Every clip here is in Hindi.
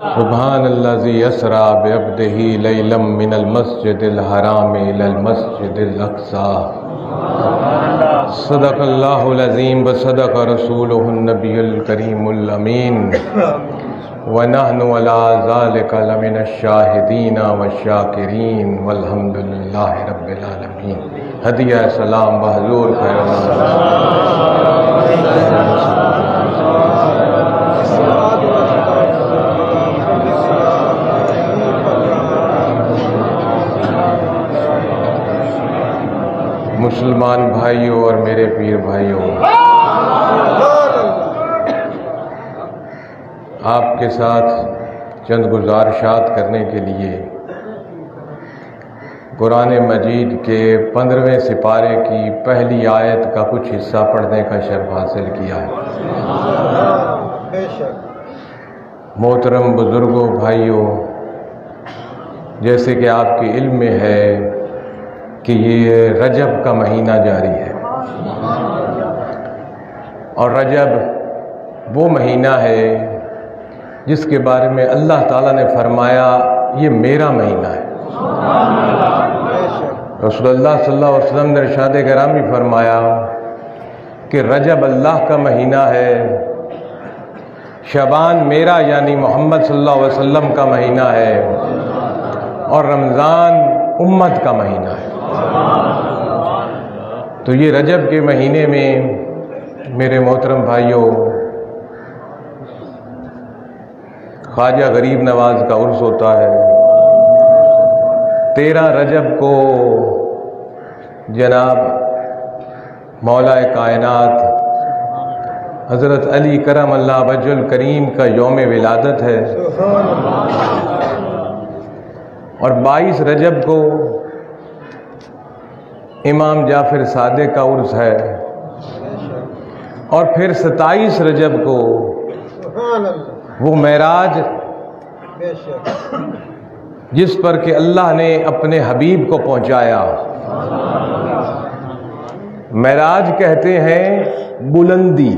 सुभान अल्लाज़ी यसरा बिअब्दिही लैलम मिनल मस्जिदिल हराम इलल मस्जिदिल अक्सा। सदक़ल्लाहुल अज़ीम व सदक़ रसूलुहुन नबियुल करीमुल अमीन। व नहनु अला ज़ालिका लमिनश शाहिदीन व शाकिरीन वल्हम्दुलिल्लाहि रब्बिल आलमीन। हदिया सलाम व हुज़ूर खैर। मुसलमान भाइयों और मेरे पीर भाइयों, आपके साथ चंद गुजारिशात करने के लिए कुरान मजीद के 15वें सिपारे की पहली आयत का कुछ हिस्सा पढ़ने का शर्फ हासिल किया है। मोहतरम बुजुर्गों भाइयों, जैसे कि आपके इल्म में है कि ये रजब का महीना जारी है और रजब वो महीना है जिसके बारे में अल्लाह ताला ने फरमाया ये मेरा महीना है। रसूलुल्लाह सल्लल्लाहु अलैहि वसल्लम ने इरशादे गिरामी फरमाया कि रजब अल्लाह का महीना है, शबान मेरा यानी मोहम्मद सल्लल्लाहु अलैहि वसल्लम का महीना है और रमज़ान उम्मत का महीना है। तो ये रजब के महीने में मेरे मोहतरम भाइयों, ख्वाजा गरीब नवाज का उर्स होता है। 13 रजब को जनाब मौलाए कायनात हज़रत अली करम अल्लाह वजहुल करीम का यौम विलादत है और 22 रजब को इमाम जाफ़िर सादिक़ का उर्स है और फिर 27 रजब को वो मेराज जिस पर के अल्लाह ने अपने हबीब को पहुंचाया। मेराज कहते हैं बुलंदी।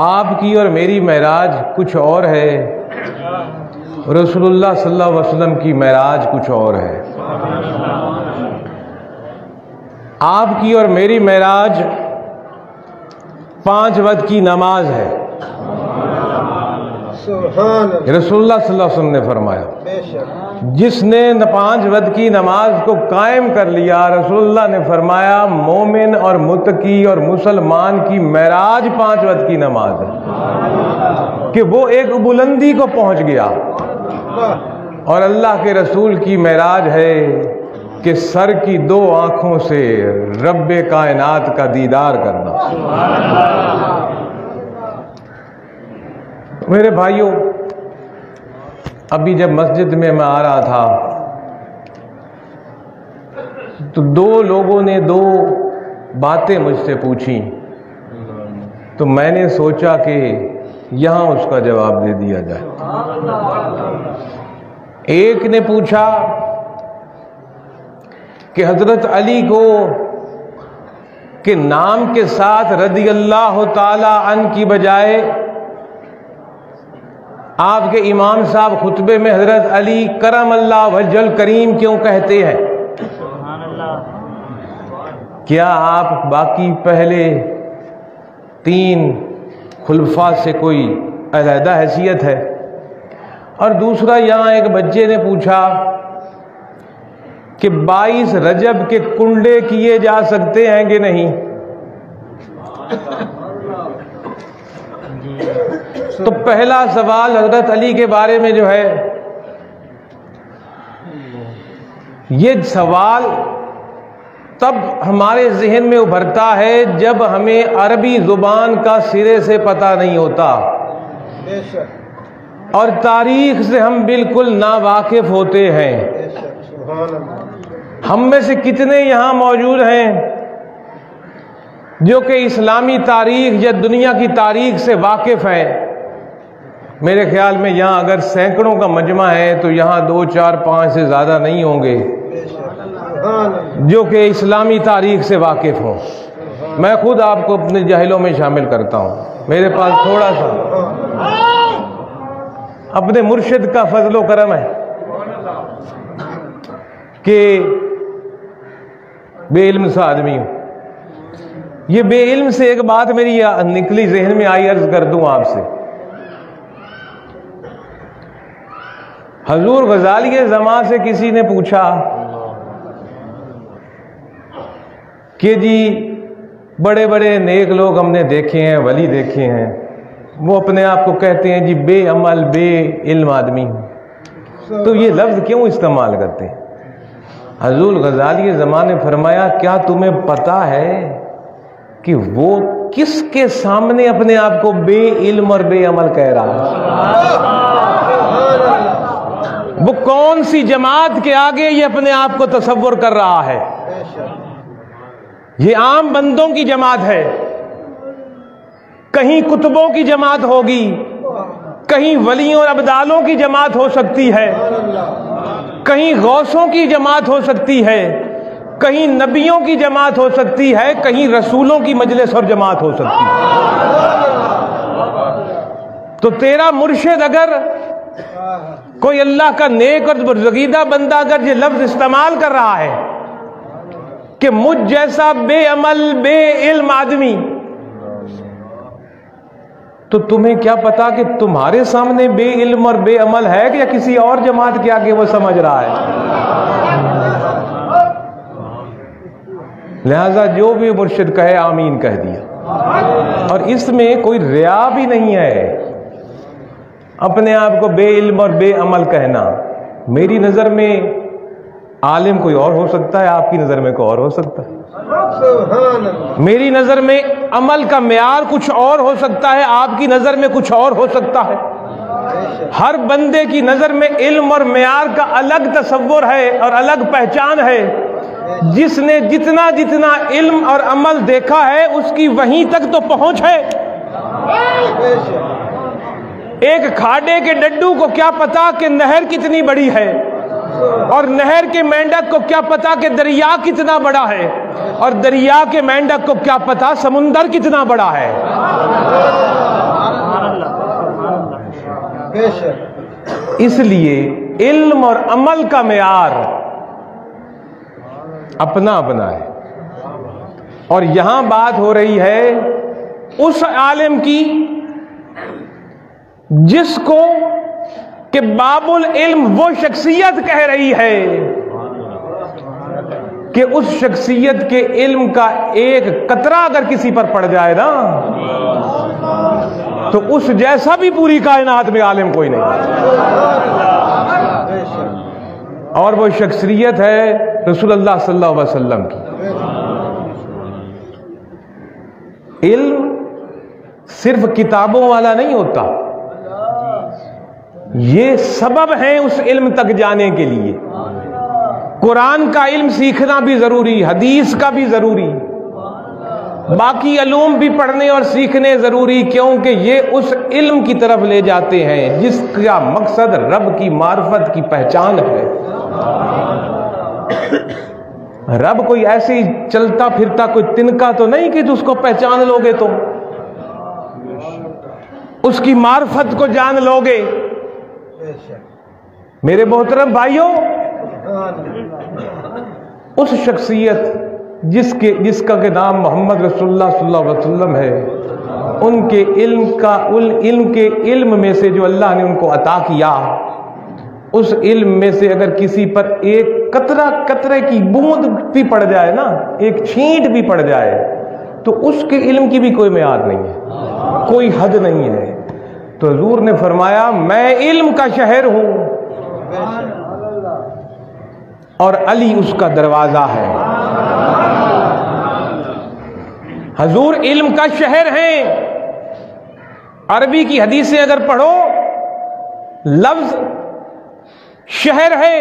आपकी और मेरी मेराज कुछ और है, रसूलुल्लाह सल्लल्लाहु अलैहि वसल्लम की मेराज कुछ और है। आपकी और मेरी मेराज 5 वक्त की नमाज है। रसूलुल्लाह सल्लल्लाहु अलैहि वसल्लम ने फरमाया जिसने 5 वक्त की नमाज को कायम कर लिया, रसूलुल्लाह ने फरमाया मोमिन और मुतकी और मुसलमान की मेराज 5 वक्त की नमाज है कि वो एक बुलंदी को पहुंच गया। और अल्लाह के रसूल की मेराज है कि सर की 2 आँखों से रब कायनात का दीदार करना। मेरे भाइयों, अभी जब मस्जिद में मैं आ रहा था तो 2 लोगों ने 2 बातें मुझसे पूछी, तो मैंने सोचा कि यहाँ उसका जवाब दे दिया जाए। एक ने पूछा कि हज़रत अली को के नाम के साथ रज़ियल्लाहु ताला अन्हु की बजाय आपके इमाम साहब खुतबे में हज़रत अली करम अल्लाह वजहुल करीम क्यों कहते हैं? क्या आप बाकी पहले 3 खुलफा से कोई अलहदा हैसियत है? और दूसरा, यहाँ एक बच्चे ने पूछा कि 22 रजब के कुंडे किए जा सकते हैं कि नहीं? तो पहला सवाल हजरत अली के बारे में जो है, ये सवाल तब हमारे जहन में उभरता है जब हमें अरबी जुबान का सिरे से पता नहीं होता और तारीख से हम बिल्कुल नावाकिफ होते हैं। हम में से कितने यहाँ मौजूद हैं जो कि इस्लामी तारीख या दुनिया की तारीख से वाकिफ हैं? मेरे ख्याल में यहाँ अगर सैकड़ों का मजमा है तो यहाँ 2, 4, 5 से ज़्यादा नहीं होंगे जो कि इस्लामी तारीख से वाकिफ हों। मैं खुद आपको अपने जाहिलों में शामिल करता हूँ। मेरे पास थोड़ा सा अपने मुर्शिद का फजलो करम है कि बेइल्म सा आदमी हूं। ये बेइल्म से एक बात मेरी निकली जहन में आई, अर्ज कर दूं आपसे। हजूर गजाली के जमा से किसी ने पूछा कि जी बड़े बड़े नेक लोग हमने देखे हैं, वली देखे हैं, वो अपने आप को कहते हैं जी बेअमल बेइल्म आदमी हूं, तो ये लफ्ज क्यों इस्तेमाल करते हैं? हजूर गजाली ज़मां ने फरमाया, क्या तुम्हें पता है कि वो किसके सामने अपने आप को बेइल्म और बेअमल कह रहा है? वो कौन सी जमात के आगे ये अपने आप को तसव्वुर कर रहा है? ये आम बंदों की जमात है, कहीं कुतुबों की जमात होगी, कहीं वलियों और अब्दालों की जमात हो सकती है, कहीं गौसों की जमात हो सकती है, कहीं नबियों की जमात हो सकती है, कहीं रसूलों की मजलिस और जमात हो सकती है। तो तेरा मुर्शिद अगर कोई अल्लाह का नेक और बरज़गीदा बंदा अगर ये लफ्ज इस्तेमाल कर रहा है कि मुझ जैसा बेअमल बेइल्म आदमी, तो तुम्हें क्या पता कि तुम्हारे सामने बेइल्म और बेअमल है या किसी और जमात के आगे वो समझ रहा है? लिहाजा जो भी मुर्शिद कहे आमीन कह दिया, और इसमें कोई रिया भी नहीं है। अपने आप को बेइल्म और बेअमल कहना, मेरी नजर में आलिम कोई और हो सकता है, आपकी नजर में कोई और हो सकता है। मेरी नजर में अमल का म्यार कुछ और हो सकता है, आपकी नजर में कुछ और हो सकता है। हर बंदे की नजर में इल्म और म्यार का अलग तसव्वुर है और अलग पहचान है। जिसने जितना जितना इल्म और अमल देखा है उसकी वहीं तक तो पहुंच है। एक खाड़े के डड्डू को क्या पता कि नहर कितनी बड़ी है, और नहर के मेंढक को क्या पता कि दरिया कितना बड़ा है, और दरिया के मेंढक को क्या पता समुंदर कितना बड़ा है। इसलिए इल्म और अमल का मेयार अपना अपना है। और यहां बात हो रही है उस आलिम की जिसको कि बाबुल इल्म वो शख्सियत कह रही है कि उस शख्सियत के इल्म का एक कतरा अगर किसी पर पड़ जाए ना, तो उस जैसा भी पूरी कायनात में आलिम कोई नहीं। और वो शख्सियत है रसूलुल्लाह सल्लल्लाहु अलैहि वसल्लम की। इल्म सिर्फ किताबों वाला नहीं होता, ये सबब हैं उस इल्म तक जाने के लिए। कुरान का इल्म सीखना भी जरूरी, हदीस का भी जरूरी, बाकी अलूम भी पढ़ने और सीखने जरूरी, क्योंकि ये उस इल्म की तरफ ले जाते हैं जिसका मकसद रब की मार्फत की पहचान है। रब कोई ऐसे ही चलता फिरता कोई तिनका तो नहीं कि उसको पहचान लोगे तो उसकी मार्फत को जान लोगे। मेरे मोहतरम भाइयों, उस शख्सियत जिसका के नाम मोहम्मद रसूलुल्लाह सल्लल्लाहु अलैहि वसल्लम है, उनके इल्म में से जो अल्लाह ने उनको अता किया, उस इल्म में से अगर किसी पर एक कतरे की बूंद भी पड़ जाए ना, एक छींट भी पड़ जाए, तो उसके इल्म की भी कोई मियाद नहीं है, कोई हद नहीं है। तो हजूर ने फरमाया, मैं इल्म का शहर हूं और अली उसका दरवाजा है। हजूर इल्म का शहर है। अरबी की हदीसें अगर पढ़ो, लफ्ज शहर है,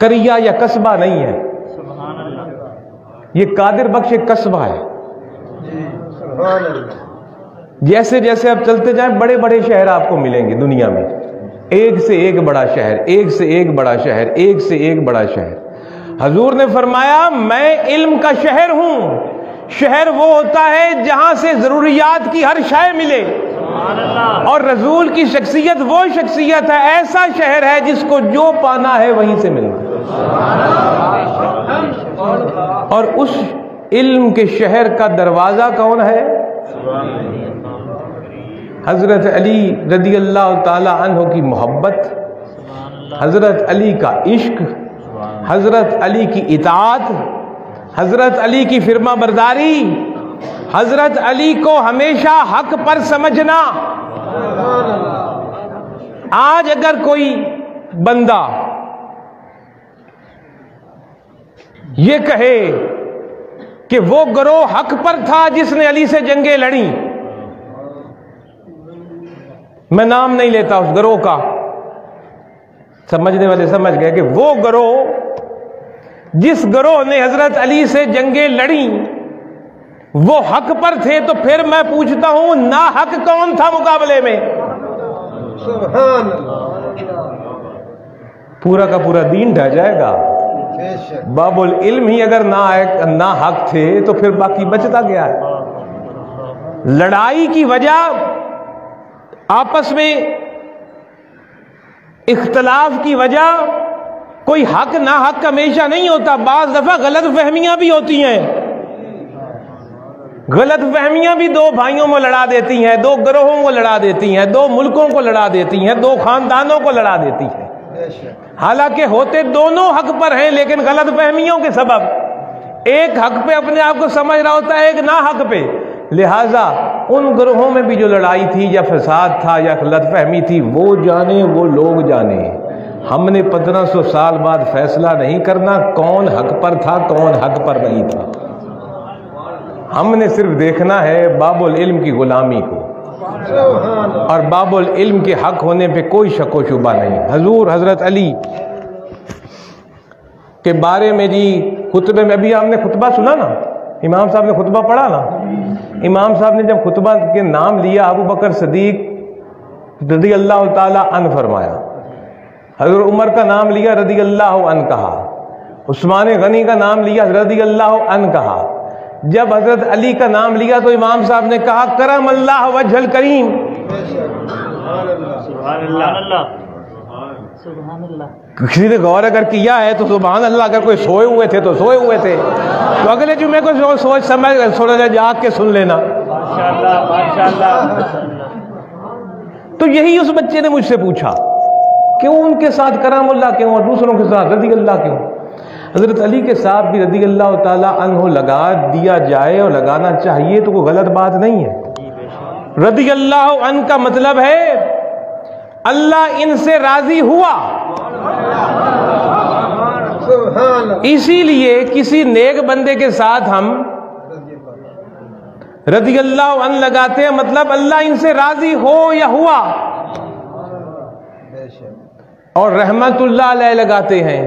करिया या कस्बा नहीं है। ये कादिर बख्श एक कस्बा है। जैसे जैसे आप चलते जाएं बड़े बड़े शहर आपको मिलेंगे दुनिया में, एक से एक बड़ा शहर, एक से एक बड़ा शहर, एक से एक बड़ा शहर। हजूर ने फरमाया, मैं इल्म का शहर हूं। शहर वो होता है जहां से जरूरियात की हर शय मिले। और रसूल की शख्सियत वो शख्सियत है, ऐसा शहर है जिसको जो पाना है वहीं से मिलना। और उस इल्म के शहर का दरवाजा कौन है? हजरत अली रदी अल्लाह ताला अन्हो की मोहब्बत, हजरत अली का इश्क, हजरत अली की इताअत, हजरत अली की फिरमा बरदारी, हजरत अली को हमेशा हक पर समझना। आज अगर कोई बंदा ये कहे कि वो गिरोह हक पर था जिसने अली से जंगे लड़ी, मैं नाम नहीं लेता उस गिरोह का, समझने वाले समझ गए कि वो गिरोह जिस गिरोह ने हजरत अली से जंगे लड़ी वो हक पर थे, तो फिर मैं पूछता हूं ना हक कौन था मुकाबले में? सुभान अल्लाह, पूरा का पूरा दीन ढह जाएगा। बाबुल इल्म ही अगर ना हक थे तो फिर बाकी बचता क्या है? लड़ाई की वजह, आपस में इख्तलाफ की वजह कोई हक ना हक हमेशा नहीं होता, बाज दफा गलत फहमियां भी होती हैं। गलत फहमियां भी दो भाइयों को लड़ा देती हैं, दो गिरोहों को लड़ा देती हैं, दो मुल्कों को लड़ा देती हैं, दो खानदानों को लड़ा देती हैं। हालांकि होते दोनों हक पर हैं, लेकिन गलत फहमियों के सबब एक हक पे अपने आप को समझ रहा होता है, एक ना हक पे। लिहाजा उन गिरोहों में भी जो लड़ाई थी या फसाद था या गलत फहमी थी, वो जाने, वो लोग जाने। हमने 1500 साल बाद फैसला नहीं करना कौन हक पर था कौन हक पर नहीं था। हमने सिर्फ देखना है बाबुल इल्म की गुलामी को, और बाबुल इल्म के हक होने पे कोई शक व शुबा नहीं। हजूर हजरत अली के बारे में जी खुतबे में, अभी हमने खुतबा सुना ना, इमाम साहब ने खुतबा पढ़ा ना, इमाम साहब ने जब खुतबा के नाम लिया अबू बकर सिद्दीक रदी अल्लाह ताला अन्हु फरमाया, हजरत उमर का नाम लिया रदी अल्लाह अन्हु कहा, उस्मान गनी का नाम लिया रदी अल्लाह अन्हु कहा। जब हजरत अली का नाम लिया तो इमाम साहब ने कहा करम अल्लाह वजहल करीम। किसी ने गौर अगर किया है तो सुभान अल्लाह, अगर कोई सोए हुए थे तो सोए हुए थे, तो अगले जुम्मे को जो सोच समझ थोड़ा सा जाग के सुन लेना। तो यही उस बच्चे ने मुझसे पूछा क्यों उनके साथ करम अल्लाह क्यों और दूसरों के साथ रज़ी अल्लाह क्यों? हज़रत अली के साथ भी रज़ी अल्लाह ताला अन्हो लगा दिया जाए और लगाना चाहिए तो कोई गलत बात नहीं है। रज़ी अल्लाह अन्ह का मतलब है अल्लाह इनसे राजी हुआ। इसीलिए किसी नेक बंदे के साथ हम रज़ी अल्लाह अन्ह लगाते हैं, मतलब अल्लाह इनसे राजी हो या हुआ। और रहमतुल्लाह अलैह लगाते हैं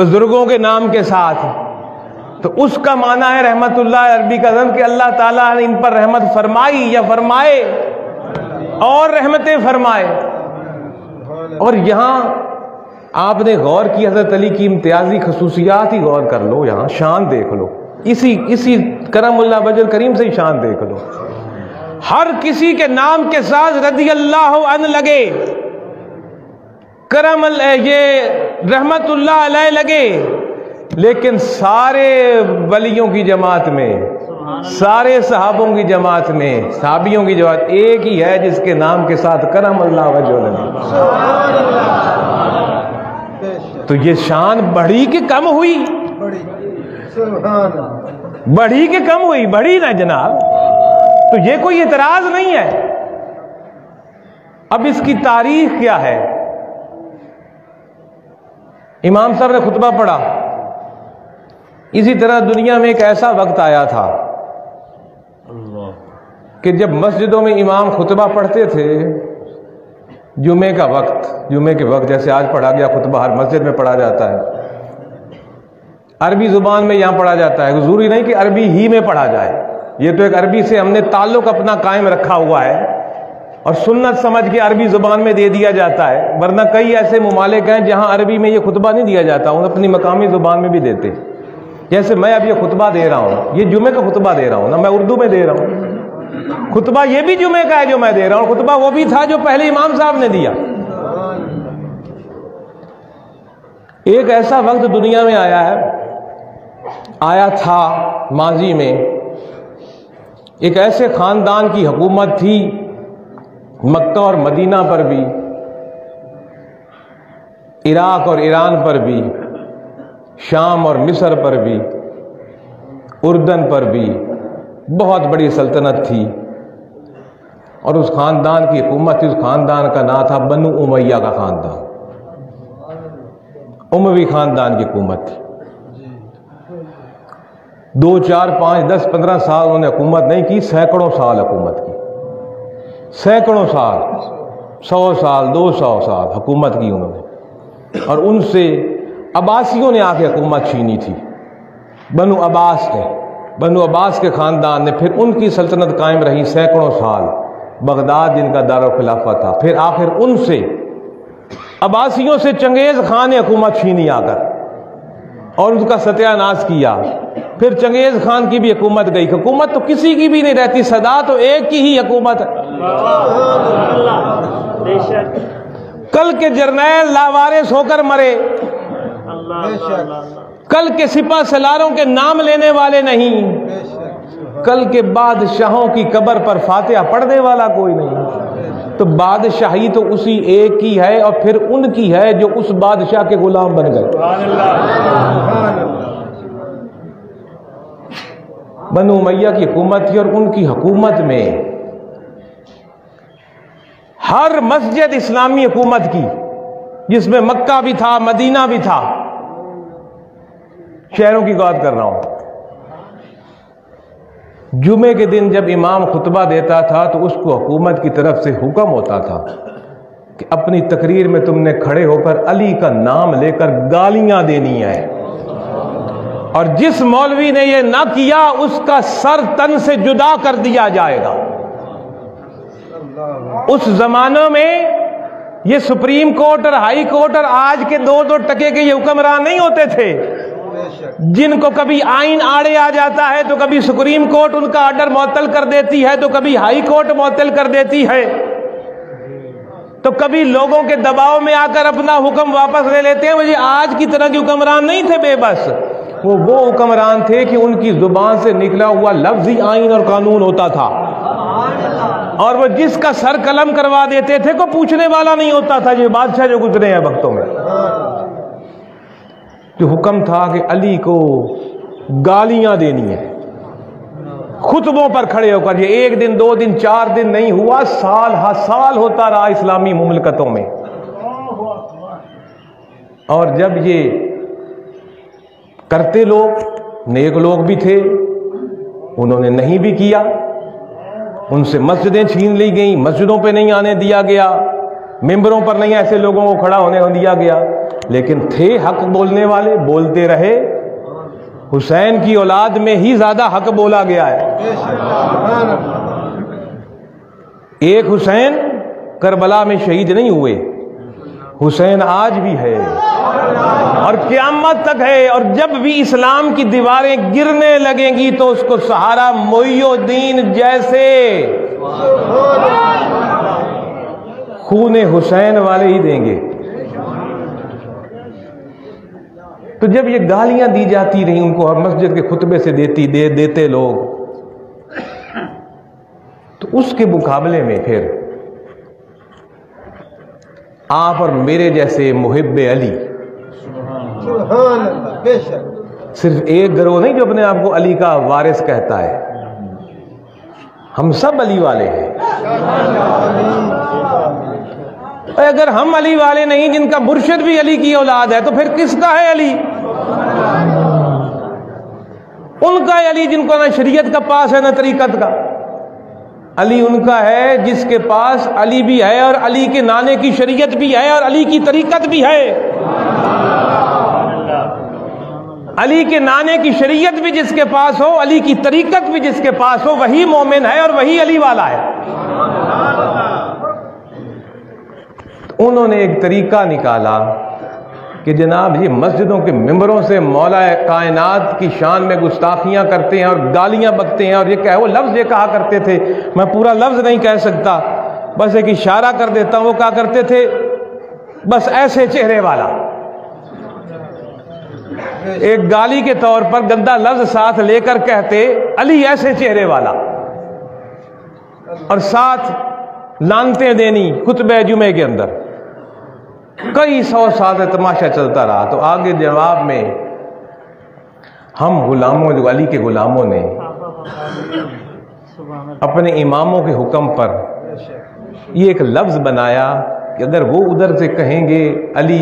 बुजुर्गों के नाम के साथ, तो उसका माना है रहमतुल्लाह अरबी कदम कि अल्लाह ताला ने इन पर रहमत फरमाई या फरमाए और रहमतें फरमाए। और यहाँ आपने गौर की हजरत अली की इम्तियाजी खसूसियात ही गौर कर लो, यहाँ शान देख लो, इसी करमुल्लाह वजह करीम से ही शान देख लो। हर किसी के नाम के साथ रज़ी अल्लाह अन्हु लगे, करम ये रहमतुल्लाह अलैह लगे, लेकिन सारे वलियों की जमात में, सारे सहाबों की जमात में, सहाबियों की जमात एक ही है जिसके नाम के साथ करम अल्लाह वजह लगे। तो ये शान बढ़ी कि कम हुई? बढ़ी कि कम हुई? बढ़ी ना जनाब। तो ये कोई एतराज नहीं है। अब इसकी तारीख क्या है? इमाम साहब ने खुतबा पढ़ा। इसी तरह दुनिया में एक ऐसा वक्त आया था कि जब मस्जिदों में इमाम खुतबा पढ़ते थे, जुमे का वक्त, जुमे के वक्त जैसे आज पढ़ा गया खुतबा हर मस्जिद में पढ़ा जाता है, अरबी ज़ुबान में यहाँ पढ़ा जाता है। ज़रूरी नहीं कि अरबी ही में पढ़ा जाए, ये तो एक अरबी से हमने ताल्लुक़ अपना कायम रखा हुआ है और सुन्नत समझ के अरबी ज़ुबान में दे दिया जाता है, वरना कई ऐसे ममालिक हैं जहाँ अरबी में ये खुतबा नहीं दिया जाता, उन अपनी मकामी ज़ुबान में भी देते। जैसे मैं अब ये खुतबा दे रहा हूँ, ये जुमे का खुतबा दे रहा हूँ ना, मैं उर्दू में दे रहा हूँ, खुतबा ये भी जुमे का है जो मैं दे रहा हूं, खुतबा वो भी था जो पहले इमाम साहब ने दिया। एक ऐसा वक्त दुनिया में आया है, आया था माजी में, एक ऐसे खानदान की हुकूमत थी मक्का और मदीना पर भी, इराक और ईरान पर भी, शाम और मिस्र पर भी, उर्दन पर भी बहुत बड़ी सल्तनत थी। और उस खानदान की हुकूमत, उस खानदान का नाम था बनु उमैया का खानदान, उमवी खानदान की हुकूमत थी। 2, 4, 5, 10, 15 साल उन्होंने हुकूमत नहीं की, सैकड़ों साल हुकूमत की, सैकड़ों साल, 100 साल, 200 साल हुकूमत की उन्होंने। और उनसे अब्बासियों ने आके हुकूमत छीनी थी, बनु अब्बास ने, बनु अब्बास के ख़ानदान ने। फिर उनकी सल्तनत कायम रही सैकड़ों साल, बगदाद जिनका दारुल खिलाफत था। फिर आखिर उनसे अब्बासियों से चंगेज़ खान ने हुकूमत छीनी आकर, और उनका सत्यानाश किया। फिर चंगेज़ खान की भी हुकूमत गई। हुकूमत तो किसी की भी नहीं रहती, सदा तो एक की ही हुकूमत है। कल के जरनैल लावारिस होकर मरे, कल के सिपा सलारों के नाम लेने वाले नहीं, कल के बादशाहों की कब्र पर फातिहा पढ़ने वाला कोई नहीं। तो बादशाही तो उसी एक की है, और फिर उनकी है जो उस बादशाह के गुलाम बन गए। बनु उमैया की हुकूमत थी, और उनकी हुकूमत में हर मस्जिद इस्लामी हुकूमत की, जिसमें मक्का भी था, मदीना भी था। शहरों की बात कर रहा हूं। जुमे के दिन जब इमाम खुतबा देता था तो उसको हुकूमत की तरफ से हुक्म होता था कि अपनी तकरीर में तुमने खड़े होकर अली का नाम लेकर गालियां देनी है, और जिस मौलवी ने यह ना किया उसका सर तन से जुदा कर दिया जाएगा। उस जमाने में ये सुप्रीम कोर्ट और हाई कोर्ट और आज के 2-2 टके के ये हुक्मरान नहीं होते थे, जिनको कभी आइन आड़े आ जाता है तो कभी सुप्रीम कोर्ट उनका आर्डर मौतल कर देती है, तो कभी हाई कोर्ट मौतल कर देती है, तो कभी लोगों के दबाव में आकर अपना हुक्म वापस ले लेते हैं। मुझे आज की तरह के हुक्मरान नहीं थे बेबस, वो हुक्मरान थे कि उनकी जुबान से निकला हुआ लफ्ज ही आइन और कानून होता था, और वो जिसका सर कलम करवा देते थे को पूछने वाला नहीं होता था। ये बादशाह जो गुजरे हैं वक्तों में, जो हुक्म था कि अली को गालियां देनी है खुतबों पर खड़े होकर। ये 1 दिन 2 दिन 4 दिन नहीं हुआ, साल हा साल होता रहा इस्लामी मुमलकतों में। और जब ये करते लोग, नेक लोग भी थे, उन्होंने नहीं भी किया, उनसे मस्जिदें छीन ली गई, मस्जिदों पे नहीं आने दिया गया, मिंबरों पर नहीं ऐसे लोगों को खड़ा होने दिया गया। लेकिन थे हक बोलने वाले, बोलते रहे। हुसैन की औलाद में ही ज्यादा हक बोला गया है। एक हुसैन करबला में शहीद नहीं हुए, हुसैन आज भी है और क़यामत तक है। और जब भी इस्लाम की दीवारें गिरने लगेंगी तो उसको सहारा मोइनुद्दीन जैसे खूने हुसैन वाले ही देंगे। तो जब ये गालियां दी जाती रही उनको, और मस्जिद के खुतबे से देते लोग, तो उसके मुकाबले में फिर आप और मेरे जैसे मुहिब्बे अली, सिर्फ एक गिरोह नहीं जो अपने आप को अली का वारिस कहता है, हम सब अली वाले हैं। अगर हम अली वाले नहीं, जिनका मुर्शिद भी अली की औलाद है, तो फिर किसका है अली? उनका है अली जिनको ना शरीयत का पास है ना तरीकत का। अली उनका है जिसके पास अली भी है, और अली के नाने की शरीयत भी है, और अली की तरीकत भी है। अली के नाने की शरीयत भी जिसके पास हो, अली की तरीकत भी जिसके पास हो, वही मोमिन है और वही अली वाला है। उन्होंने एक तरीका निकाला कि जनाब ये मस्जिदों के मिंबरों से मौला कायनात की शान में गुस्ताखियाँ करते हैं और गालियाँ बकते हैं और ये कह वो लफ्ज़ ये कहा करते थे, मैं पूरा लफ्ज़ नहीं कह सकता, बस एक इशारा कर देता हूँ, वो कहा करते थे बस ऐसे चेहरे वाला, एक गाली के तौर पर गंदा लफ्ज़ साथ लेकर कहते अली ऐसे चेहरे वाला, और साथ लानतें देनी खुतबे जुमे के अंदर। कई सौ साल तमाशा चलता रहा। तो आगे जवाब में हम गुलामों, जो अली के गुलामों ने अपने इमामों के हुक्म पर ये एक लफ्ज़ बनाया कि अगर वो उधर से कहेंगे अली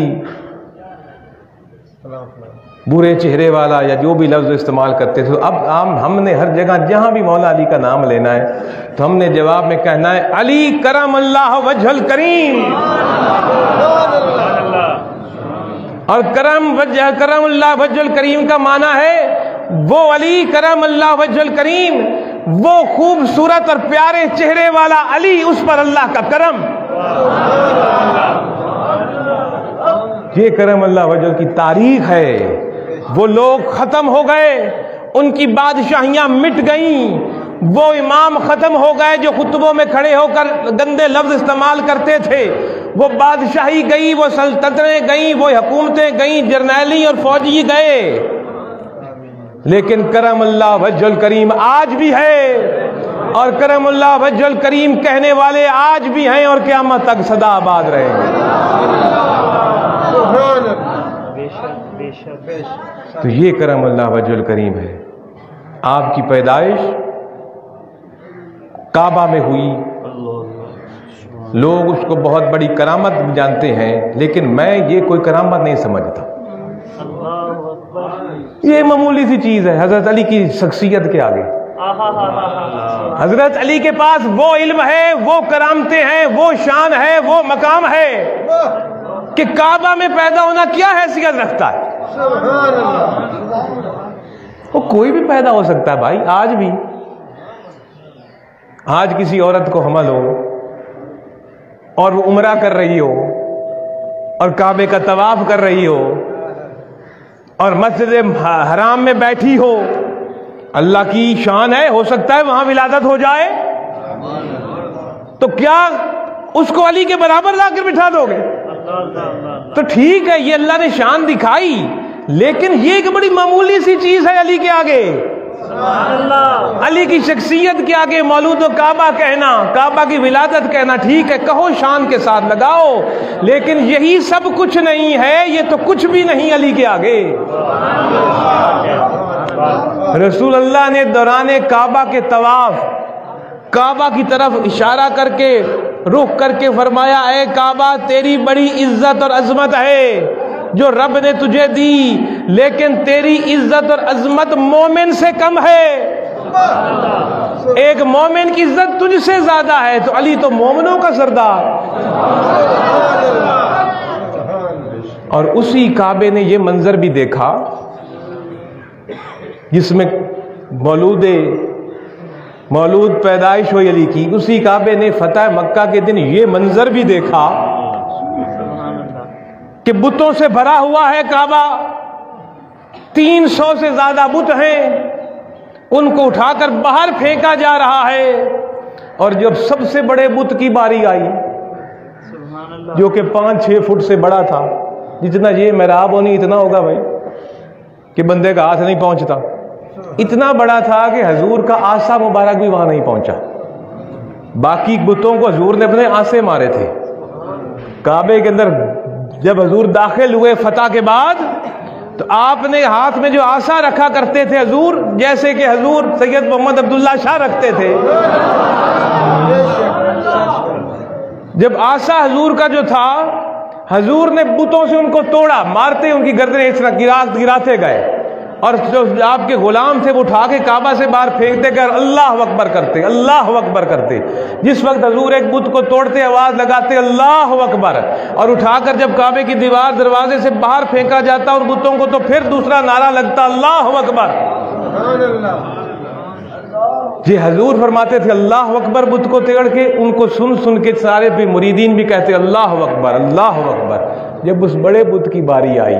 बुरे चेहरे वाला या जो भी लफ्ज़ इस्तेमाल करते थे, अब आम हमने हर जगह जहाँ भी मौला अली का नाम लेना है तो हमने जवाब में कहना है अली करम अल्लाह वजहल करीम। और करम अल्लाह वजहल करीम का माना है वो अली करम अल्लाह वजहल करीम, वो खूबसूरत और प्यारे चेहरे वाला अली, उस पर अल्लाह का करम। ये करम अल्लाह वजहल की तारीख है। वो लोग ख़त्म हो गए, उनकी बादशाहियाँ मिट गईं, वो इमाम ख़त्म हो गए जो खुतबों में खड़े होकर गंदे लफ्ज़ इस्तेमाल करते थे। वो बादशाही गई, वो सल्तनतें गईं, वो हुकूमतें गईं, जर्नैली और फौजी गए, लेकिन करम अल्लाह वजहल करीम आज भी है, और करम अल्लाह वजहल करीम कहने वाले आज भी हैं और क़यामत तक सदा आबाद रहेंगे। तो ये करम अल्लाह वजहल करीम है। आपकी पैदाइश काबा में हुई, लोग उसको बहुत बड़ी करामत जानते हैं, लेकिन मैं ये कोई करामत नहीं समझता, ये मामूली सी चीज़ है हज़रत अली की शख्सियत के आगे। हज़रत अली के पास वो इल्म है, वो करामतें हैं, वो शान है, वो मकाम है कि काबा में पैदा होना क्या हैसियत रखता है। वो कोई भी पैदा हो सकता है भाई, आज भी। आज किसी औरत को हमल हो और वो उम्रा कर रही हो और काबे का तवाफ कर रही हो और मस्जिद हराम में बैठी हो, अल्लाह की शान है, हो सकता है वहां विलादत हो जाए, तो क्या उसको अली के बराबर लाकर बिठा दोगे? तो ठीक है, ये अल्लाह ने शान दिखाई, लेकिन ये एक बड़ी मामूली सी चीज है अली के आगे, अली की शख्सियत के आगे। मौलूद काबा कहना, काबा की विलादत कहना ठीक है, कहो शान के साथ लगाओ, लेकिन यही सब कुछ नहीं है, ये तो कुछ भी नहीं अली के आगे। रसूल अल्लाह ने दौरान काबा के तवाफ काबा की तरफ इशारा करके रुख करके फरमाया, ऐ काबा तेरी बड़ी इज्जत और अजमत है जो रब ने तुझे दी, लेकिन तेरी इज्जत और अजमत मोमिन से कम है, एक मोमिन की इज्जत तुझसे ज्यादा है। तो अली तो मोमिनों का सरदार, और उसी काबे ने यह मंजर भी देखा जिसमें मौलूद पैदाइश हुई अली की। उसी काबे ने फतह मक्का के दिन ये मंजर भी देखा कि बुतों से भरा हुआ है काबा, 300 से ज्यादा बुत हैं, उनको उठाकर बाहर फेंका जा रहा है। और जब सबसे बड़े बुत की बारी आई, जो कि 5-6 फुट से बड़ा था, जितना ये मेराब होनी इतना होगा भाई कि बंदे का हाथ नहीं पहुंचता, इतना बड़ा था कि हजूर का आसा मुबारक भी वहां नहीं पहुंचा। बाकी बुतों को हजूर ने अपने आसे मारे थे। काबे के अंदर जब हजूर दाखिल हुए फतह के बाद, तो आपने हाथ में जो आसा रखा करते थे हजूर, जैसे कि हजूर सैयद मोहम्मद अब्दुल्ला शाह रखते थे, जब आसा हजूर का जो था, हजूर ने बुतों से उनको तोड़ा, मारते उनकी गर्दनें इस तरह गिराते गए, और जो आपके गुलाम थे वो उठा के काबा से बाहर फेंकते कर अल्लाह अकबर करते, अल्लाह अकबर करते। जिस वक्त हजूर एक बुत को तोड़ते आवाज़ लगाते अल्लाह अकबर, और उठाकर जब काबे की दीवार दरवाजे से बाहर फेंका जाता और बुतों को, तो फिर दूसरा नारा लगता अल्लाह अकबर। जी हजूर फरमाते थे अल्लाह अकबर बुत को तेड़ के, उनको सुन सुन के सारे भी मुरीदीन भी कहते अल्लाह अकबर, अल्लाह अकबर। जब उस बड़े बुत की बारी आई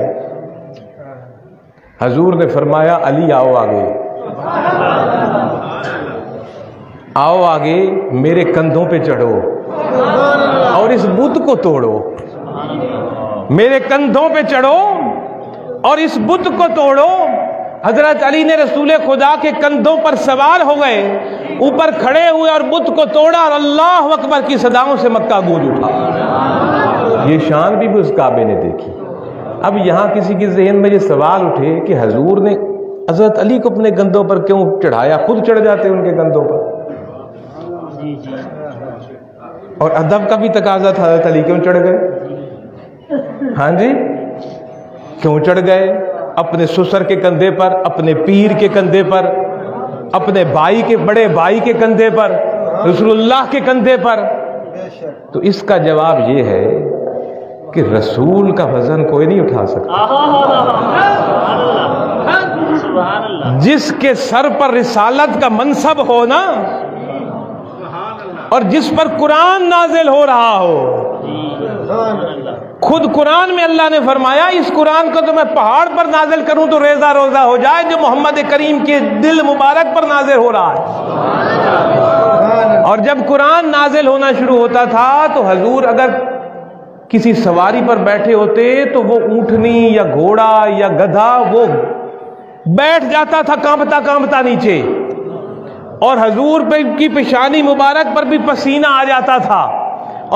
हजूर ने फरमाया, अली आओ आगे, आओ आगे, मेरे कंधों पे चढ़ो और इस बुत को तोड़ो, मेरे कंधों पे चढ़ो और इस बुत को तोड़ो। हजरत अली ने रसूल खुदा के कंधों पर सवार हो गए, ऊपर खड़े हुए और बुत को तोड़ा और अल्लाह अकबर की सदाओं से मक्का गूंज उठा। ये शान भी उस काबे ने देखी। अब यहाँ किसी के जहन में ये सवाल उठे कि हजूर ने हजरत अली को अपने कंधों पर क्यों चढ़ाया, खुद चढ़ जाते उनके कंधों पर। और अदब का भी तकाजा था, हजरत अली क्यों चढ़ गए? हाँ जी, क्यों चढ़ गए? अपने ससुर के कंधे पर, अपने पीर के कंधे पर, अपने भाई के, बड़े भाई के कंधे पर, रसूलुल्लाह के कंधे पर। तो इसका जवाब यह है कि रसूल का वजन कोई नहीं उठा सकता। जिसके सर पर रिसालत का मनसब हो ना, और जिस पर कुरान नाजिल हो रहा हो। खुद कुरान में अल्लाह ने फरमाया, इस कुरान को तो मैं पहाड़ पर नाजिल करूं तो रेजा रोजा हो जाए, जो मोहम्मद करीम के दिल मुबारक पर नाजिल हो रहा है। और जब कुरान नाजिल होना शुरू होता था तो हजूर अगर किसी सवारी पर बैठे होते तो वो ऊंटनी या घोड़ा या गधा वो बैठ जाता था कांपता कांपता नीचे, और हजूर पे की पेशानी मुबारक पर भी पसीना आ जाता था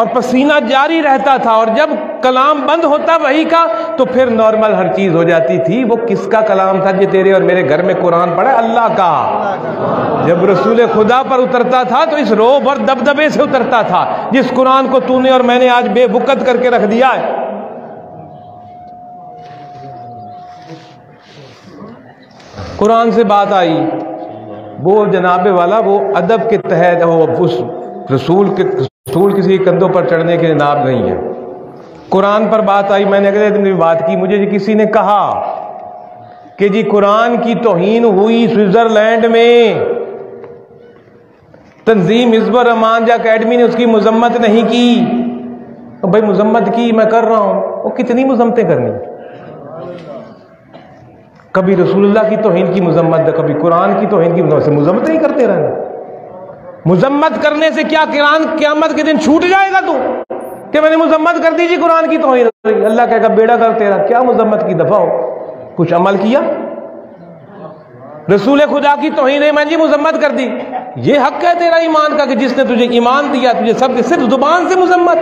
और पसीना जारी रहता था। और जब कलाम बंद होता वही का, तो फिर नॉर्मल हर चीज हो जाती थी। वो किसका कलाम था कि तेरे और मेरे घर में कुरान पढ़ा? अल्लाह का। जब रसूल खुदा पर उतरता था तो इस रोब और दबदबे से उतरता था, जिस कुरान को तूने और मैंने आज बेबुकत करके रख दिया है। कुरान से बात आई, वो जनाबे वाला वो अदब के तहत उस रसूल किसी कंधों पर चढ़ने के नाब नहीं है। कुरान पर बात आई, मैंने अगले दिन भी बात की, मुझे किसी ने कहा कि जी कुरान की तौहीन हुई स्विट्जरलैंड में, तंजीम हिज़्बुर रहमान अकेडमी ने उसकी मजम्मत नहीं की। तो भाई मजम्मत की मैं कर रहा हूं, वो कितनी मजम्मतें करनी? कभी रसूलुल्लाह की तौहीन की मजम्मत, कभी कुरान की तौहीन की मजम्मत नहीं करते रहना। मुजम्मत करने से क्या कुरान क़यामत के दिन छूट जाएगा? तू कि मैंने मुजम्मत कर दी जी कुरान की तौहीन। अल्लाह कहेगा बेड़ा कर तेरा, क्या मुजम्मत की, दफा हो, कुछ अमल किया? रसूल खुदा की तौहीन है, मैंने जी मुजम्मत कर दी। ये हक है तेरा ईमान का कि जिसने तुझे ईमान दिया तुझे सब, सिर्फ जुबान से मुजम्मत।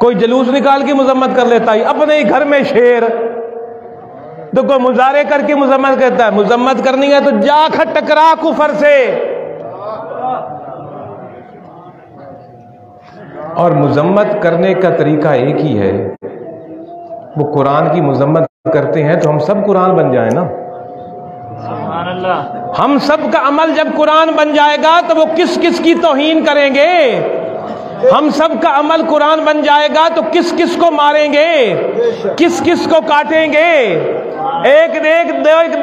कोई जुलूस निकाल के मुजम्मत कर लेता है, अपने ही घर में शेर, तो कोई मुजारे करके मुजम्मत करता है। मुजम्मत करनी है तो जाख टकरा कुफर से। और मुजम्मत करने का तरीका एक ही है, वो कुरान की मुजम्मत करते हैं तो हम सब कुरान बन जाए ना। सुभान अल्लाह, हम सब का अमल जब कुरान बन जाएगा तो वो किस किस की तौहीन करेंगे, हम सब का अमल कुरान बन जाएगा तो किस किस को मारेंगे, किस किस को काटेंगे। एक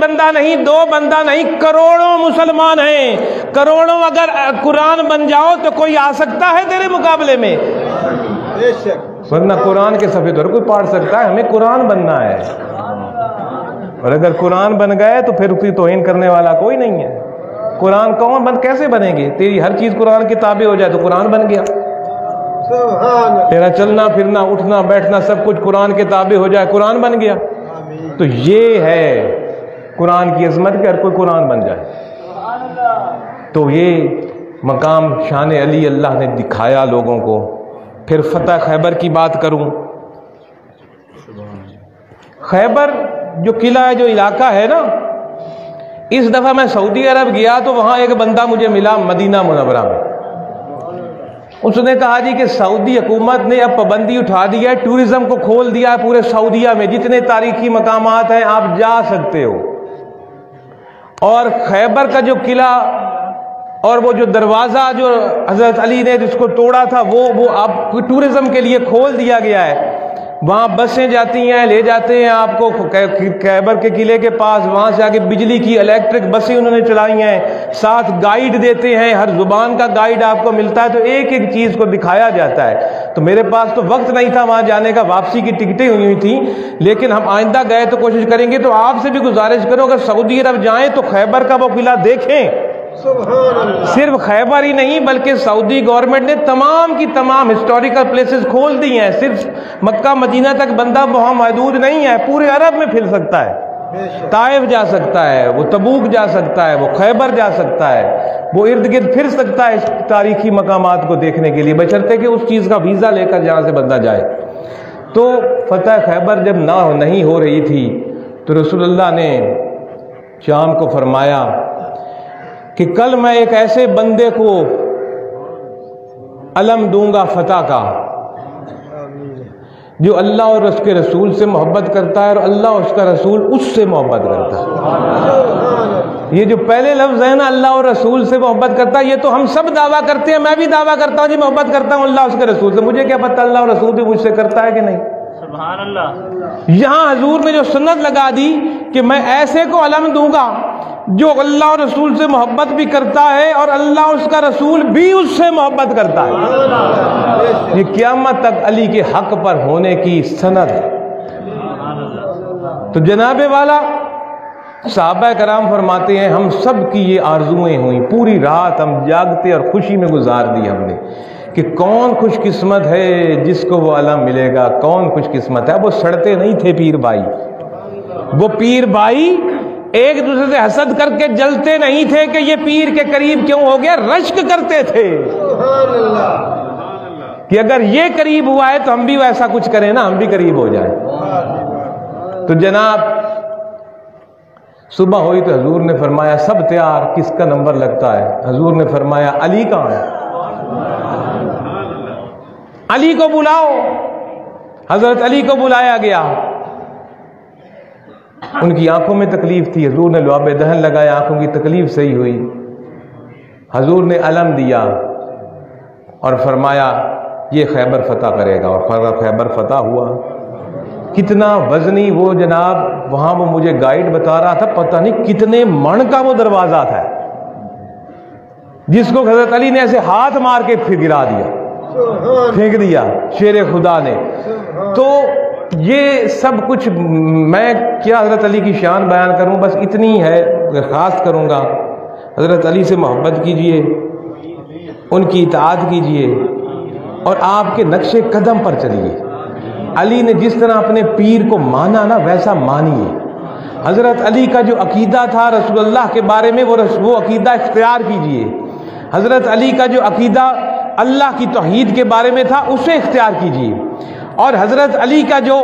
बंदा नहीं, दो बंदा नहीं, करोड़ों मुसलमान हैं, करोड़ों। अगर कुरान बन जाओ तो कोई आ सकता है तेरे मुकाबले में? वरना कुरान के सफे तो कोई पढ़ सकता है। हमें कुरान बनना है, और अगर कुरान बन गए तो फिर उसकी तौहीन करने वाला कोई नहीं है। कुरान कौन बन, कैसे बनेंगे? तेरी हर चीज कुरान के ताबे हो जाए तो कुरान बन गया। तेरा चलना फिरना, उठना बैठना, सब कुछ कुरान के ताबे हो जाए, कुरान बन गया। तो ये है कुरान की अजमत कि हर कोई कुरान बन जाए। तो ये मकाम शान अली अल्लाह ने दिखाया लोगों को। फिर फतह खैबर की बात करूं, खैबर जो किला है, जो इलाका है ना, इस दफा मैं सऊदी अरब गया तो वहां एक बंदा मुझे मिला मदीना मुनव्वरा में। उसने कहा जी कि सऊदी हुकूमत ने अब पाबंदी उठा दी है, टूरिज्म को खोल दिया है पूरे सऊदीया में, जितने तारीखी मकामात हैं आप जा सकते हो। और खैबर का जो किला और वो जो दरवाज़ा जो हज़रत अली ने जिसको तोड़ा था वो अब टूरिज्म के लिए खोल दिया गया है। वहाँ बसें जाती हैं, ले जाते हैं आपको खैबर के किले के पास, वहाँ से आगे बिजली की इलेक्ट्रिक बसें उन्होंने चलाई हैं, साथ गाइड देते हैं, हर जुबान का गाइड आपको मिलता है। तो एक एक चीज़ को दिखाया जाता है। तो मेरे पास तो वक्त नहीं था वहाँ जाने का, वापसी की टिकटें हुई हुई थी, लेकिन हम आइंदा गए तो कोशिश करेंगे। तो आपसे भी गुजारिश करो अगर सऊदी अरब जाएँ तो खैबर का वो किला देखें। सिर्फ खैबर ही नहीं बल्कि सऊदी गवर्नमेंट ने तमाम की तमाम हिस्टोरिकल प्लेसेस खोल दी हैं। सिर्फ मक्का मदीना तक बंदा वहाँ महदूद नहीं है, पूरे अरब में फिर सकता है। ताइफ जा सकता है, वो तबूक जा सकता है, वो खैबर जा सकता है, वो इर्द गिर्द फिर सकता है इस तारीखी मकामात को देखने के लिए, बशर्ते कि उस चीज़ का वीज़ा लेकर जहाँ से बंदा जाए। तो फतह खैबर जब ना नहीं हो रही थी तो रसूलुल्लाह ने शाम को फरमाया कि कल मैं एक ऐसे बंदे को अलम दूंगा फतह का जो अल्लाह और उसके रसूल से मोहब्बत करता है और अल्लाह उसका रसूल उससे मोहब्बत करता है। ये जो पहले लफ्ज़ है ना, अल्लाह और रसूल से मोहब्बत करता है, ये तो हम सब दावा करते हैं। मैं भी दावा करता हूँ जी मोहब्बत करता हूँ अल्लाह उसके रसूल से, मुझे क्या पता अल्लाह और रसूल भी मुझसे करता है कि नहीं। सुभान अल्लाह, यहाँ हजूर ने जो सुन्नत लगा दी कि मैं ऐसे को अलम दूंगा जो अल्लाह और रसूल से मोहब्बत भी करता है और अल्लाह उसका रसूल भी उससे मोहब्बत करता है। ये क़यामत तक अली के हक पर होने की सनद है। तो जनाबे वाला सहाबा कराम फरमाते हैं हम सब की ये आरजुएं हुई, पूरी रात हम जागते और खुशी में गुजार दी हमने कि कौन खुशकिस्मत है जिसको वो अलम मिलेगा, कौन खुशकिस्मत है। वो सड़ते नहीं थे पीर भाई, वो पीर भाई एक दूसरे से हसद करके जलते नहीं थे कि ये पीर के करीब क्यों हो गया, रश्क करते थे कि अगर ये करीब हुआ है तो हम भी वैसा कुछ करें ना, हम भी करीब हो जाए। तो जनाब सुबह हुई तो हजूर ने फरमाया सब तैयार, किसका नंबर लगता है। हजूर ने फरमाया अली कहाँ है, अली को बुलाओ। हजरत अली को बुलाया गया, उनकी आंखों में तकलीफ थी। हजूर ने लुआबे दहन लगाया, आंखों की तकलीफ सही हुई। हजूर ने अलम दिया और फरमाया ये खैबर फतह करेगा, और खैबर फतह हुआ। कितना वजनी वो जनाब, वहाँ वो मुझे गाइड बता रहा था, पता नहीं कितने मण का वो दरवाज़ा था जिसको हजरत अली ने ऐसे हाथ मार के फिर गिरा दिया, फेंक दिया शेर खुदा ने। तो ये सब कुछ मैं क्या हज़रत अली की शान बयान करूं, बस इतनी है दरख्वास्त करूंगा हज़रत अली से मोहब्बत कीजिए, उनकी इताअत कीजिए और आपके नक्शे कदम पर चलिए। अली ने जिस तरह अपने पीर को माना ना वैसा मानिए। हज़रत अली का जो अकीदा था रसूलुल्लाह के बारे में वो अकीदा इख्तियार कीजिए। हज़रत अली का जो अकीदा अल्लाह की तौहीद के बारे में था उसे इख्तियार कीजिए, और हज़रत अली का जो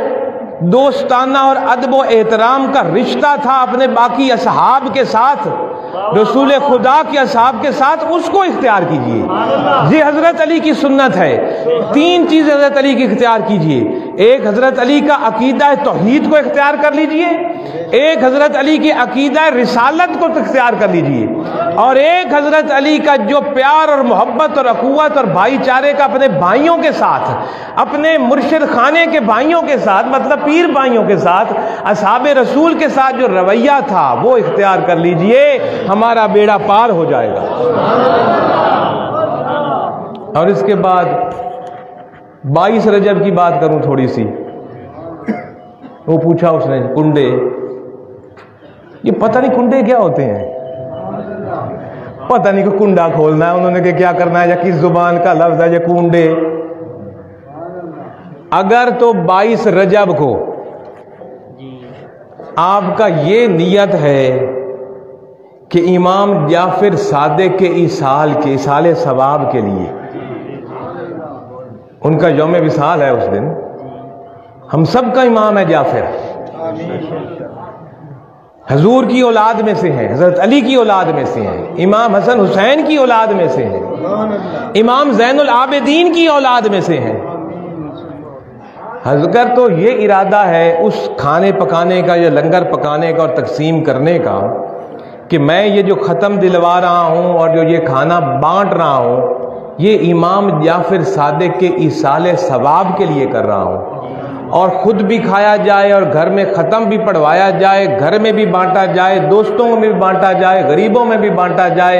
दोस्ताना और अदब व एहतराम का रिश्ता था अपने बाकी असहाब के साथ, रसूल खुदा के असहाब के साथ, उसको इख्तियार कीजिए। ये हज़रत अली की सुन्नत है। तीन चीज़ें हज़रत अली की इख्तियार कीजिए, एक हज़रत अली का अकीदा तौहीद को इख्तियार कर लीजिए, एक हज़रत अली की अकीदा रिसालत को इख्तियार कर लीजिए, और एक हज़रत अली का जो प्यार और मोहब्बत और अखुवत और भाईचारे का अपने भाइयों के साथ, अपने मुर्शिद खाने के भाइयों के साथ, मतलब पीर भाइयों के साथ, असहाब रसूल के साथ जो रवैया था वो इख्तियार कर लीजिए, हमारा बेड़ा पार हो जाएगा। और इसके बाद 22 रजब की बात करूं थोड़ी सी। वो पूछा उसने कुंडे, ये पता नहीं कुंडे क्या होते हैं, पता नहीं को कुंडा खोलना है उन्होंने के क्या करना है, या किस जुबान का लफ्ज है ये कुंडे। अगर तो 22 रजब को आपका ये नियत है कि इमाम जाफिर सादिक के इसाल के इसाले सवाब के लिए, उनका यौम विसाल है उस दिन, हम सब का इमाम है जाफिर, हजूर की औलाद में से हैं, हजरत अली की औलाद में से हैं, इमाम हसन हुसैन की औलाद में से हैं, इमाम ज़ैनुल आबदीन की औलाद में से हैं। अगर तो ये इरादा है उस खाने पकाने का या लंगर पकाने का और तकसीम करने का कि मैं ये जो ख़त्म दिलवा रहा हूँ और जो ये खाना बांट रहा हूँ ये इमाम जाफिर सादिक के इसाले सवाब के लिए कर रहा हूँ, और ख़ुद भी खाया जाए और घर में ख़त्म भी पढ़वाया जाए, घर में भी बांटा जाए, दोस्तों में भी बांटा जाए, गरीबों में भी बांटा जाए,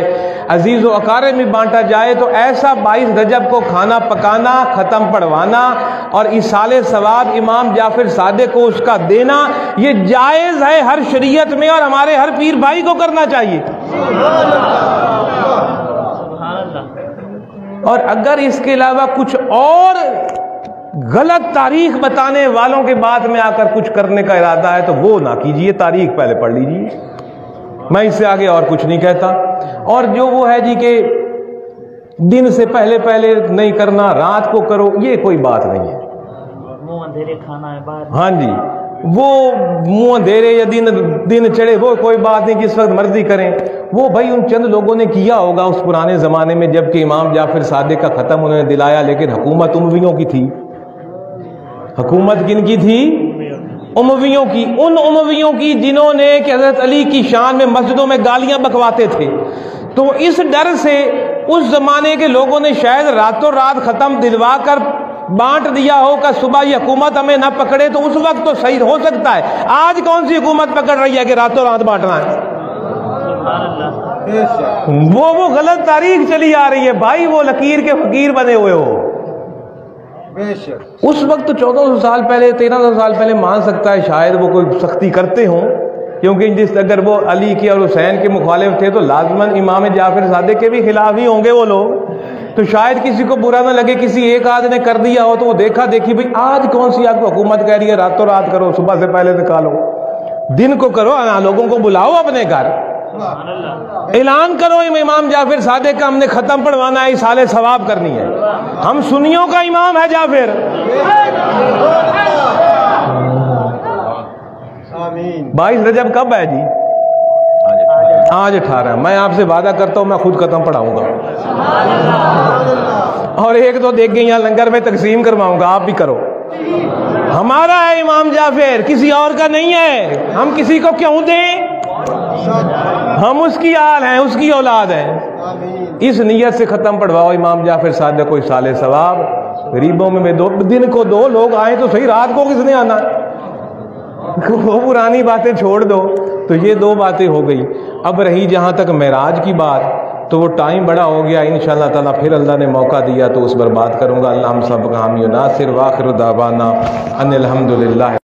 अजीज़ व अकारे में बांटा जाए। तो ऐसा 22 रजब को खाना पकाना, ख़त्म पढ़वाना और इसाले सवाब इमाम जाफ़िर सादिक़ को उसका देना, ये जायज़ है हर शरीयत में और हमारे हर पीर भाई को करना चाहिए। और अगर इसके अलावा कुछ और गलत तारीख बताने वालों के बाद में आकर कुछ करने का इरादा है तो वो ना कीजिए, तारीख पहले पढ़ लीजिए। मैं इससे आगे और कुछ नहीं कहता। और जो वो है जी के दिन से पहले पहले नहीं करना, रात को करो, ये कोई बात नहीं है। मुंह अंधेरे खाना है बात, हाँ जी, वो मुंह अंधेरे या दिन चढ़े वो कोई बात नहीं, जिस वक्त मर्जी करें। वो भाई उन चंद लोगों ने किया होगा उस पुराने ज़माने में, जबकि इमाम जाफ़िर सादिक़ का ख़त्म उन्होंने दिलाया, लेकिन हुकूमत उमवियों की थी। हुकूमत किन की थी? उमवियों की। उन उमवियों की जिन्होंने कि हज़रत अली की शान में मस्जिदों में गालियां बकवाते थे। तो इस डर से उस ज़माने के लोगों ने शायद रातों रात ख़त्म दिलवा कर बांट दिया हो का सुबह ये हुकूमत हमें ना पकड़े, तो उस वक्त तो सही हो सकता है। आज कौन सी हुकूमत पकड़ रही है कि रातों रात बांटना है? वो गलत तारीख चली आ रही है भाई, वो लकीर के फकीर बने हुए हो। उस वक्त 1400 साल पहले, 1300 साल पहले मान सकता है शायद वो कोई सख्ती करते हों, क्योंकि जिस अगर वो अली के और हुसैन के मुखालिफ थे तो लाजमन इमाम जाफ़िर सादिक़ के भी खिलाफ ही होंगे वो लोग। तो शायद किसी को बुरा ना लगे, किसी एक आध ने कर दिया हो तो वो देखा देखी। भाई आज कौन सी आपको हुकूमत कह रही है रातों रात करो, सुबह से पहले निकालो, दिन को करो, लोगों को बुलाओ अपने घर, ऐलान करो इमाम जाफ़िर सादिक़ का हमने ख़त्म पढ़वाना है, साले सवाब करनी है, हम सुन्नियों का इमाम है जाफ़िर। आमीन। 22 रजब कब है जी? आज 18। मैं आपसे वादा करता हूँ मैं खुद ख़त्म पढ़ाऊंगा और एक दो देख के यहाँ लंगर में तकसीम करवाऊंगा, आप भी करो। हमारा है इमाम जाफ़िर, किसी और का नहीं है। हम किसी को क्यों दें? हम उसकी आल हैं, उसकी औलाद हैं। इस नीयत से ख़त्म पढ़वाओ इमाम जाफ़िर सादिक़ को, साले सवाब। गरीबों में दो, दिन को दो लोग आए तो सही, रात को किसने आना? वो पुरानी बातें छोड़ दो। तो ये दो बातें हो गई। अब रही जहाँ तक मेराज की बात, तो वो टाइम बड़ा हो गया, इंशाअल्लाह ताला फिर अल्लाह ने मौका दिया तो उस पर बात करूँगा। अल्लाह हम सब का हामी नासिर। वाखिर दावाना अनिल हम्दुलिल्लाह।